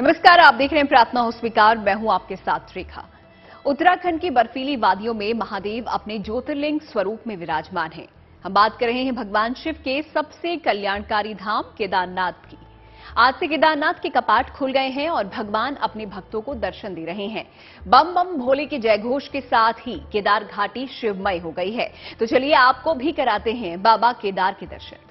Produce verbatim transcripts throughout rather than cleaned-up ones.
नमस्कार, आप देख रहे हैं प्रार्थना हो स्वीकार। मैं हूं आपके साथ रेखा। उत्तराखंड की बर्फीली वादियों में महादेव अपने ज्योतिर्लिंग स्वरूप में विराजमान हैं। हम बात कर रहे हैं भगवान शिव के सबसे कल्याणकारी धाम केदारनाथ की। आज से केदारनाथ के कपाट खुल गए हैं और भगवान अपने भक्तों को दर्शन दे रहे हैं। बम बम भोले के जयघोष के साथ ही केदार घाटी शिवमय हो गई है। तो चलिए आपको भी कराते हैं बाबा केदार के दर्शन।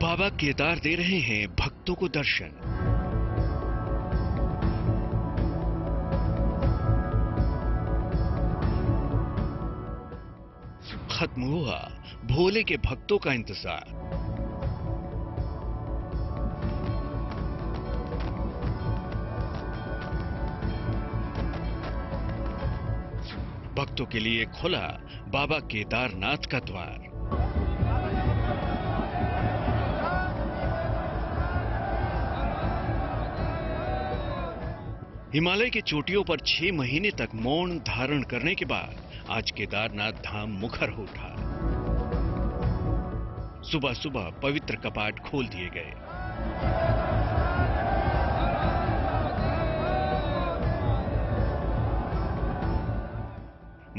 बाबा केदार दे रहे हैं भक्तों को दर्शन। खत्म हुआ भोले के भक्तों का इंतजार। भक्तों के लिए खुला बाबा केदारनाथ का द्वार। हिमालय की चोटियों पर छह महीने तक मौन धारण करने के बाद आज केदारनाथ धाम मुखर हो उठा। सुबह सुबह पवित्र कपाट खोल दिए गए।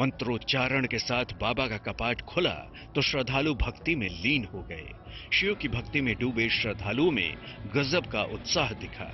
मंत्रोच्चारण के साथ बाबा का कपाट खुला तो श्रद्धालु भक्ति में लीन हो गए। शिव की भक्ति में डूबे श्रद्धालुओं में गजब का उत्साह दिखा।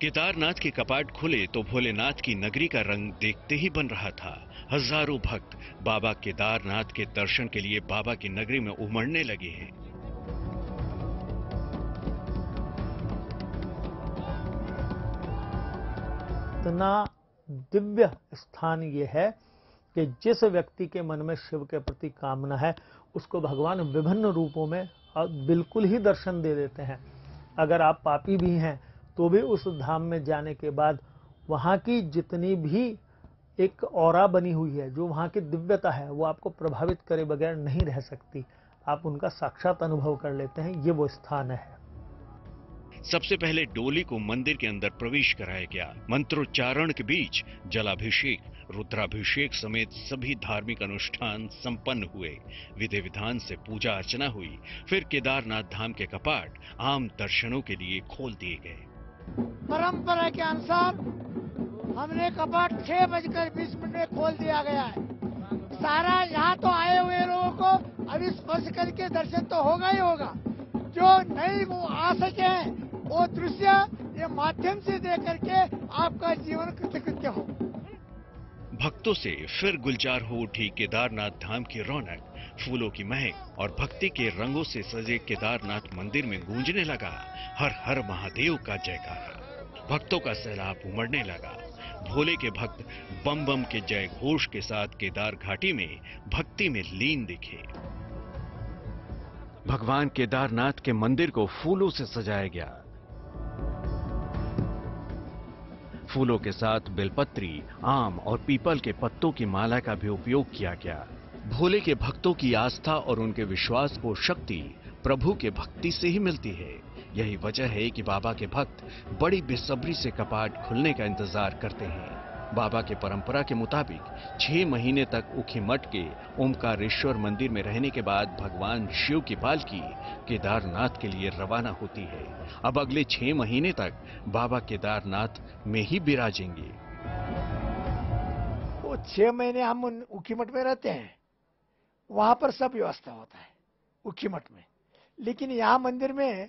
केदारनाथ के कपाट खुले तो भोलेनाथ की नगरी का रंग देखते ही बन रहा था। हजारों भक्त बाबा केदारनाथ के दर्शन के लिए बाबा की नगरी में उमड़ने लगे हैं। इतना दिव्य स्थान ये है कि जिस व्यक्ति के मन में शिव के प्रति कामना है उसको भगवान विभिन्न रूपों में बिल्कुल ही दर्शन दे देते हैं। अगर आप पापी भी हैं तो भी उस धाम में जाने के बाद वहाँ की जितनी भी एक ऑरा बनी हुई है, जो वहाँ की दिव्यता है, वो आपको प्रभावित करे बगैर नहीं रह सकती। आप उनका साक्षात अनुभव कर लेते हैं। ये वो स्थान है। सबसे पहले डोली को मंदिर के अंदर प्रवेश कराया गया। मंत्रोच्चारण के बीच जलाभिषेक, रुद्राभिषेक समेत सभी धार्मिक अनुष्ठान संपन्न हुए। विधि विधान से पूजा अर्चना हुई। फिर केदारनाथ धाम के कपाट आम दर्शनों के लिए खोल दिए गए। परंपरा के अनुसार हमने कपाट छह बजकर बीस मिनट में खोल दिया गया है। सारा यहाँ तो आए हुए लोगों को अभी स्पर्श करके दर्शन तो होगा ही होगा। जो नहीं वो आ सके वो दृश्य ये माध्यम से देख करके आपका जीवन कृतकृत्य हो। भक्तों से फिर गुलजार हो उठी केदारनाथ धाम की रौनक। फूलों की महक और भक्ति के रंगों से सजे केदारनाथ मंदिर में गूंजने लगा हर हर महादेव का जयकारा। भक्तों का सैलाब उमड़ने लगा। भोले के भक्त बम बम के जय घोष के साथ केदार घाटी में भक्ति में लीन दिखे। भगवान केदारनाथ के मंदिर को फूलों से सजाया गया। फूलों के साथ बेलपत्री, आम और पीपल के पत्तों की माला का भी उपयोग किया गया। भोले के भक्तों की आस्था और उनके विश्वास को शक्ति प्रभु के भक्ति से ही मिलती है। यही वजह है कि बाबा के भक्त बड़ी बेसब्री से कपाट खुलने का इंतजार करते हैं। बाबा के परंपरा के मुताबिक छह महीने तक उखीमठ के ओमकारेश्वर मंदिर में रहने के बाद भगवान शिव की पालकी केदारनाथ के लिए रवाना होती है। अब अगले छह महीने तक बाबा केदारनाथ में ही बिराजेंगे। वो छह महीने हम उखीमठ में रहते हैं वहां पर सब व्यवस्था होता है उखी मठ में, लेकिन यहाँ मंदिर में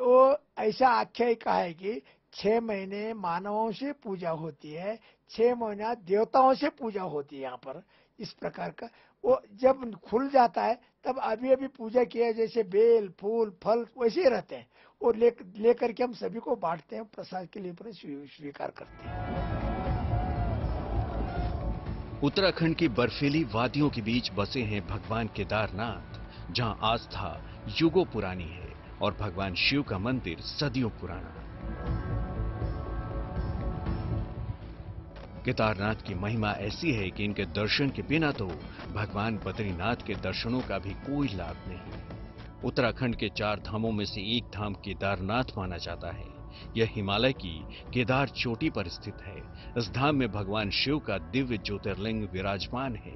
तो ऐसा आख्यायिका है कि छह महीने मानवों से पूजा होती है, छह महीना देवताओं से पूजा होती है यहाँ पर, इस प्रकार का। वो जब खुल जाता है तब अभी अभी पूजा किया जैसे बेल फूल फल वैसे ही रहते हैं, और ले लेकर के हम सभी को बांटते हैं, प्रसाद के लिए स्वीकार करते हैं। उत्तराखंड की बर्फीली वादियों के बीच बसे हैं भगवान केदारनाथ, जहां आस्था युगों पुरानी है और भगवान शिव का मंदिर सदियों पुराना। केदारनाथ की महिमा ऐसी है कि इनके दर्शन के बिना तो भगवान बद्रीनाथ के दर्शनों का भी कोई लाभ नहीं। उत्तराखंड के चार धामों में से एक धाम केदारनाथ माना जाता है। यह हिमालय की केदार चोटी पर स्थित है। इस धाम में भगवान शिव का दिव्य ज्योतिर्लिंग विराजमान है।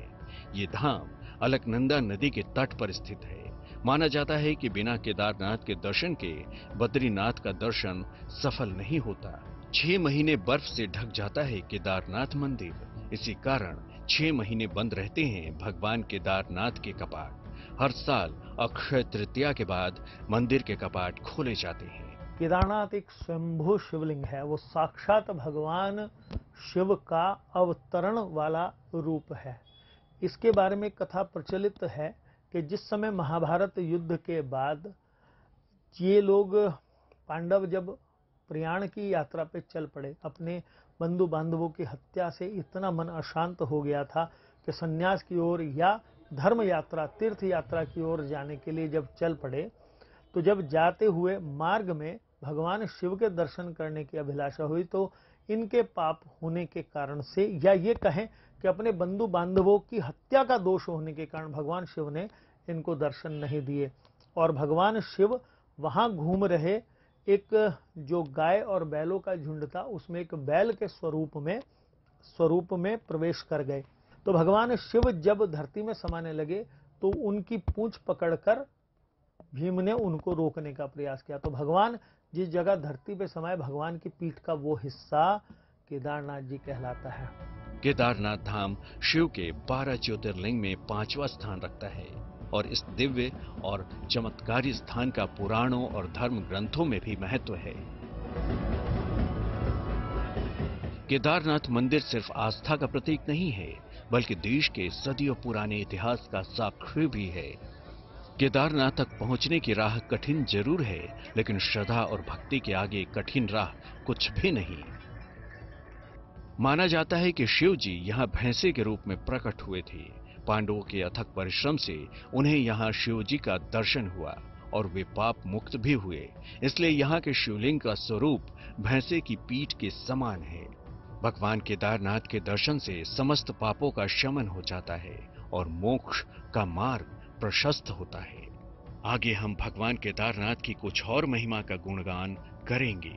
ये धाम अलकनंदा नदी के तट पर स्थित है। माना जाता है कि बिना केदारनाथ के दर्शन के बद्रीनाथ का दर्शन सफल नहीं होता। छह महीने बर्फ से ढक जाता है केदारनाथ मंदिर, इसी कारण छह महीने बंद रहते हैं भगवान केदारनाथ के कपाट। हर साल अक्षय तृतीया के बाद मंदिर के कपाट खोले जाते हैं। केदारनाथ एक स्वयंभू शिवलिंग है, वो साक्षात भगवान शिव का अवतरण वाला रूप है। इसके बारे में कथा प्रचलित है कि जिस समय महाभारत युद्ध के बाद ये लोग पांडव जब प्रयाण की यात्रा पे चल पड़े, अपने बंधु बांधवों की हत्या से इतना मन अशांत हो गया था कि संन्यास की ओर या धर्म यात्रा तीर्थ यात्रा की ओर जाने के लिए जब चल पड़े, तो जब जाते हुए मार्ग में भगवान शिव के दर्शन करने की अभिलाषा हुई, तो इनके पाप होने के कारण से या ये कहें कि अपने बंधु बांधवों की हत्या का दोष होने के कारण भगवान शिव ने इनको दर्शन नहीं दिए। और भगवान शिव वहां घूम रहे, एक जो गाय और बैलों का झुंड था उसमें एक बैल के स्वरूप में स्वरूप में प्रवेश कर गए। तो भगवान शिव जब धरती में समाने लगे तो उनकी पूंछ पकड़कर भीम ने उनको रोकने का प्रयास किया। तो भगवान जिस जगह धरती पे समाये, भगवान की पीठ का वो हिस्सा केदारनाथ जी कहलाता है। केदारनाथ धाम शिव के बारह ज्योतिर्लिंग में पांचवा स्थान रखता है और इस दिव्य और चमत्कारी स्थान का पुराणों और धर्म ग्रंथों में भी महत्व है। केदारनाथ मंदिर सिर्फ आस्था का प्रतीक नहीं है, बल्कि देश के सदियों पुराने इतिहास का साक्षी भी है। केदारनाथ तक पहुंचने की राह कठिन जरूर है, लेकिन श्रद्धा और भक्ति के आगे कठिन राह कुछ भी नहीं। माना जाता है कि शिव जी यहाँ भैंसे के रूप में प्रकट हुए थे। पांडवों के अथक परिश्रम से उन्हें यहाँ शिव जी का दर्शन हुआ और वे पाप मुक्त भी हुए, इसलिए यहाँ के शिवलिंग का स्वरूप भैंसे की पीठ के समान है। भगवान केदारनाथ के दर्शन से समस्त पापों का शमन हो जाता है और मोक्ष का मार्ग प्रशस्त होता है। आगे हम भगवान केदारनाथ की कुछ और महिमा का गुणगान करेंगे।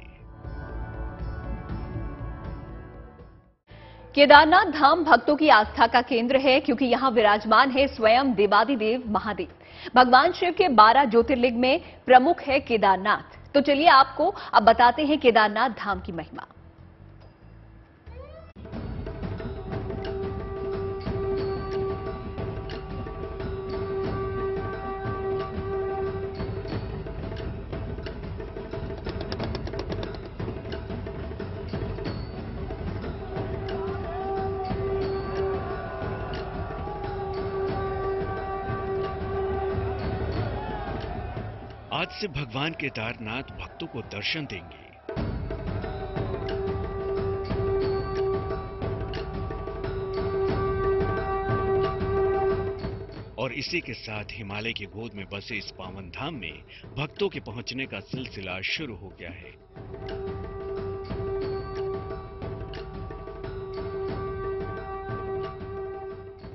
केदारनाथ धाम भक्तों की आस्था का केंद्र है, क्योंकि यहाँ विराजमान है स्वयं देवादिदेव महादेव। भगवान शिव के बारह ज्योतिर्लिंग में प्रमुख है केदारनाथ। तो चलिए आपको अब बताते हैं केदारनाथ धाम की महिमा। आज से भगवान केदारनाथ भक्तों को दर्शन देंगे। और इसी के साथ हिमालय की गोद में बसे इस पावन धाम में भक्तों के पहुंचने का सिलसिला शुरू हो गया है।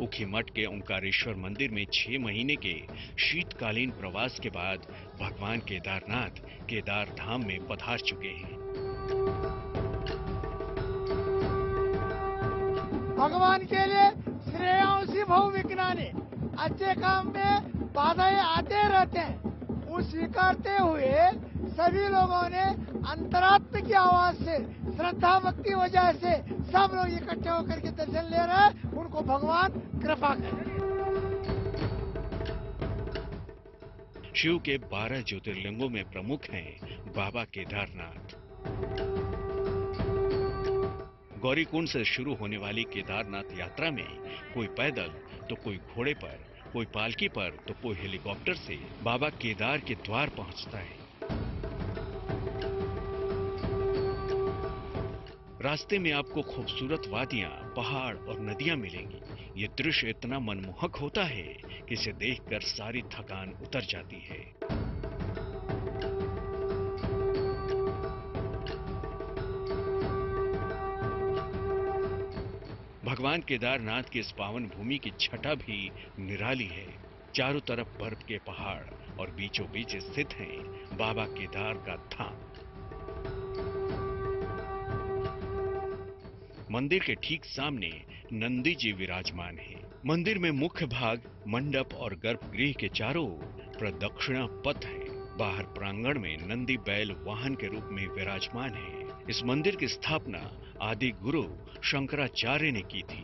उखी मठ के ओंकारेश्वर मंदिर में छह महीने के शीतकालीन प्रवास के बाद भगवान केदारनाथ केदार धाम में पधार चुके हैं। भगवान के लिए श्रेयांसी भव विज्ञानी, अच्छे काम में बाधाएं आते रहते हैं, उस स्वीकारते हुए सभी लोगों ने अंतरात्म की आवाज से श्रद्धा भक्ति वजह से सब लोग इकट्ठे होकर के दर्शन ले रहे हैं। उनको भगवान कृपा करें। शिव के बारह ज्योतिर्लिंगों में प्रमुख हैं बाबा केदारनाथ। गौरीकुंड से शुरू होने वाली केदारनाथ यात्रा में कोई पैदल तो कोई घोड़े पर, कोई पालकी पर तो कोई हेलीकॉप्टर से बाबा केदार के द्वार पहुंचता है। रास्ते में आपको खूबसूरत वादियां, पहाड़ और नदियां मिलेंगी। ये दृश्य इतना मनमोहक होता है कि इसे देखकर सारी थकान उतर जाती है। भगवान केदारनाथ की इस पावन भूमि की छटा भी निराली है। चारों तरफ बर्फ के पहाड़ और बीचों बीच स्थित है बाबा केदार का धाम। मंदिर के ठीक सामने नंदी जी विराजमान हैं। मंदिर में मुख्य भाग, मंडप और गर्भगृह के चारों ओर प्रदक्षिणा पथ है। बाहर प्रांगण में नंदी बैल वाहन के रूप में विराजमान है। इस मंदिर की स्थापना आदि गुरु शंकराचार्य ने की थी।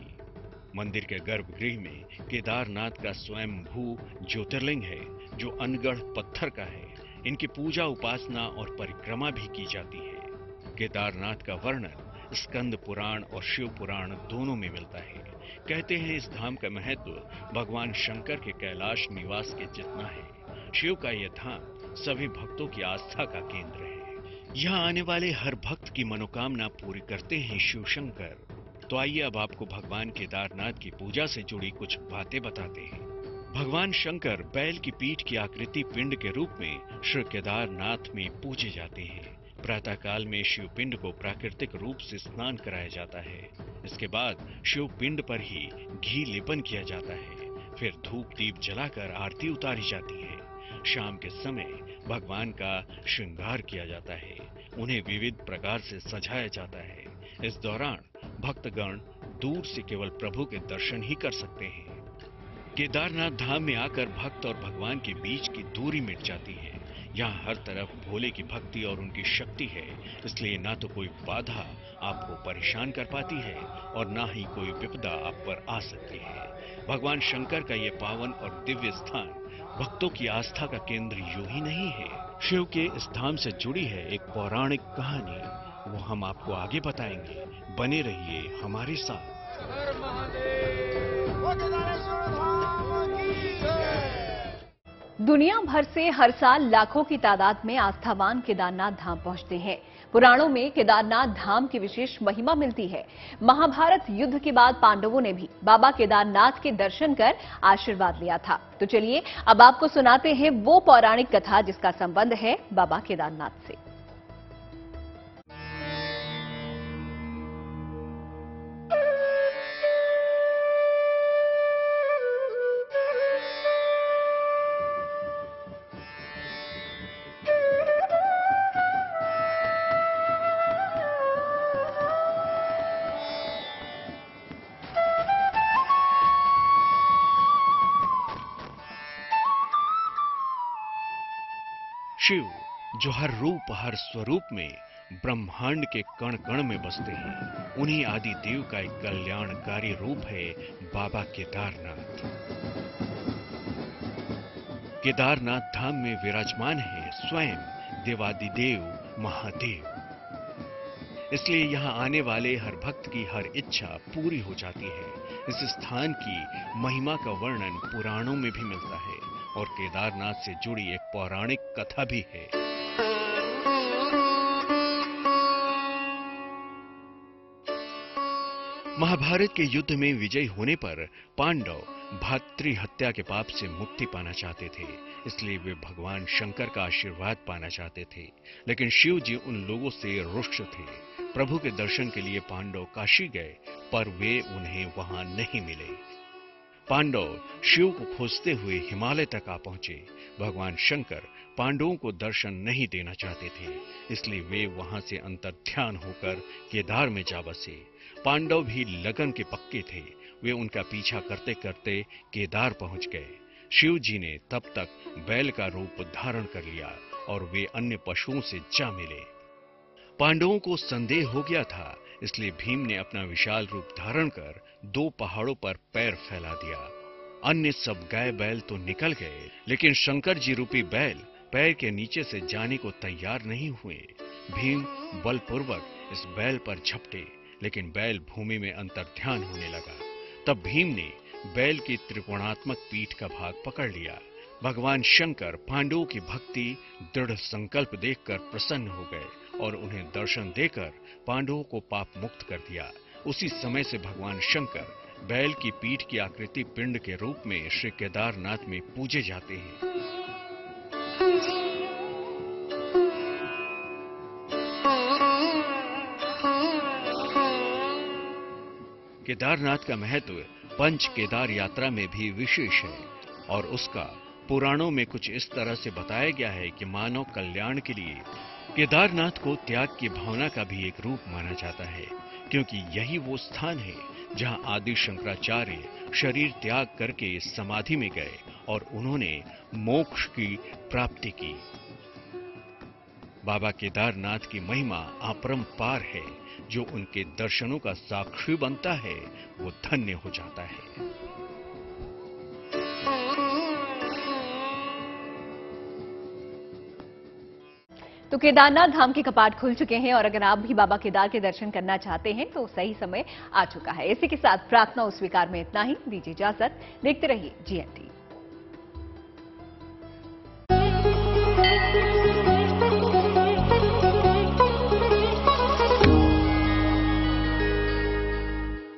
मंदिर के गर्भगृह में केदारनाथ का स्वयंभू ज्योतिर्लिंग है जो अनगढ़ पत्थर का है। इनकी पूजा, उपासना और परिक्रमा भी की जाती है। केदारनाथ का वर्णन स्कंद पुराण और शिव पुराण दोनों में मिलता है। कहते हैं इस धाम का महत्व भगवान शंकर के कैलाश निवास के जितना है। शिव का यह धाम सभी भक्तों की आस्था का केंद्र है। यहाँ आने वाले हर भक्त की मनोकामना पूरी करते हैं शिव शंकर। तो आइए अब आपको भगवान केदारनाथ की पूजा से जुड़ी कुछ बातें बताते हैं। भगवान शंकर बैल की पीठ की आकृति पिंड के रूप में श्री केदारनाथ में पूजे जाते हैं। प्रातः काल में शिवपिंड को प्राकृतिक रूप से स्नान कराया जाता है। इसके बाद शिवपिंड पर ही घी लेपन किया जाता है। फिर धूप दीप जलाकर आरती उतारी जाती है। शाम के समय भगवान का श्रृंगार किया जाता है। उन्हें विविध प्रकार से सजाया जाता है। इस दौरान भक्तगण दूर से केवल प्रभु के दर्शन ही कर सकते हैं। केदारनाथ धाम में आकर भक्त और भगवान के बीच की दूरी मिट जाती है। यहाँ हर तरफ भोले की भक्ति और उनकी शक्ति है, इसलिए ना तो कोई बाधा आपको परेशान कर पाती है और ना ही कोई विपदा आप पर आ सकती है। भगवान शंकर का ये पावन और दिव्य स्थान भक्तों की आस्था का केंद्र यूं ही नहीं है। शिव के इस धाम से जुड़ी है एक पौराणिक कहानी, वो हम आपको आगे बताएंगे। बने रहिए हमारे साथ। दुनिया भर से हर साल लाखों की तादाद में आस्थावान केदारनाथ धाम पहुंचते हैं। पुराणों में केदारनाथ धाम की विशेष महिमा मिलती है। महाभारत युद्ध के बाद पांडवों ने भी बाबा केदारनाथ के दर्शन कर आशीर्वाद लिया था। तो चलिए अब आपको सुनाते हैं वो पौराणिक कथा जिसका संबंध है बाबा केदारनाथ से। शिव जो हर रूप हर स्वरूप में ब्रह्मांड के कण कण में बसते हैं, उन्हीं आदि देव का एक कल्याणकारी रूप है बाबा केदारनाथ। केदारनाथ धाम में विराजमान है स्वयं देवादिदेव महादेव, इसलिए यहाँ आने वाले हर भक्त की हर इच्छा पूरी हो जाती है। इस स्थान की महिमा का वर्णन पुराणों में भी मिलता है और केदारनाथ से जुड़ी एक पौराणिक कथा भी है। महाभारत के युद्ध में विजयी होने पर पांडव भ्रातृहत्या के पाप से मुक्ति पाना चाहते थे, इसलिए वे भगवान शंकर का आशीर्वाद पाना चाहते थे। लेकिन शिव जी उन लोगों से रुष्ट थे। प्रभु के दर्शन के लिए पांडव काशी गए, पर वे उन्हें वहां नहीं मिले। पांडव शिव को खोजते हुए हिमालय तक आ पहुंचे। भगवान शंकर पांडवों को दर्शन नहीं देना चाहते थे, इसलिए वे वहां से अंतर्ध्यान होकर केदार में जा बसे। पांडव भी लगन के पक्के थे, वे उनका पीछा करते करते केदार पहुंच गए। शिव जी ने तब तक बैल का रूप धारण कर लिया और वे अन्य पशुओं से जा मिले। पांडवों को संदेह हो गया था, इसलिए भीम ने अपना विशाल रूप धारण कर दो पहाड़ों पर पैर फैला दिया अन्य सब गाय बैल तो निकल गए, लेकिन शंकर जी रूपी बैल पैर के नीचे से जाने को तैयार नहीं हुए। भीम बलपूर्वक इस बैल पर झपटे, लेकिन बैल भूमि में अंतर्ध्यान होने लगा। तब भीम ने बैल की त्रिकोणात्मक पीठ का भाग पकड़ लिया। भगवान शंकर पांडवों की भक्ति दृढ़ संकल्प देखकर प्रसन्न हो गए और उन्हें दर्शन देकर पांडवों को पाप मुक्त कर दिया। उसी समय से भगवान शंकर बैल की पीठ की आकृति पिंड के रूप में श्री केदारनाथ में पूजे जाते हैं। केदारनाथ का महत्व पंच केदार यात्रा में भी विशेष है और उसका पुराणों में कुछ इस तरह से बताया गया है कि मानव कल्याण के लिए केदारनाथ को त्याग की भावना का भी एक रूप माना जाता है, क्योंकि यही वो स्थान है जहां आदि शंकराचार्य शरीर त्याग करके समाधि में गए और उन्होंने मोक्ष की प्राप्ति की। बाबा केदारनाथ की महिमा अपरंपार है। जो उनके दर्शनों का साक्षी बनता है वो धन्य हो जाता है। तो केदारनाथ धाम के कपाट खुल चुके हैं और अगर आप भी बाबा केदार के दर्शन करना चाहते हैं तो सही समय आ चुका है। इसी के साथ प्रार्थना और स्वीकार में इतना ही। दीजिए इजाजत, देखते रहिए जी एन टी।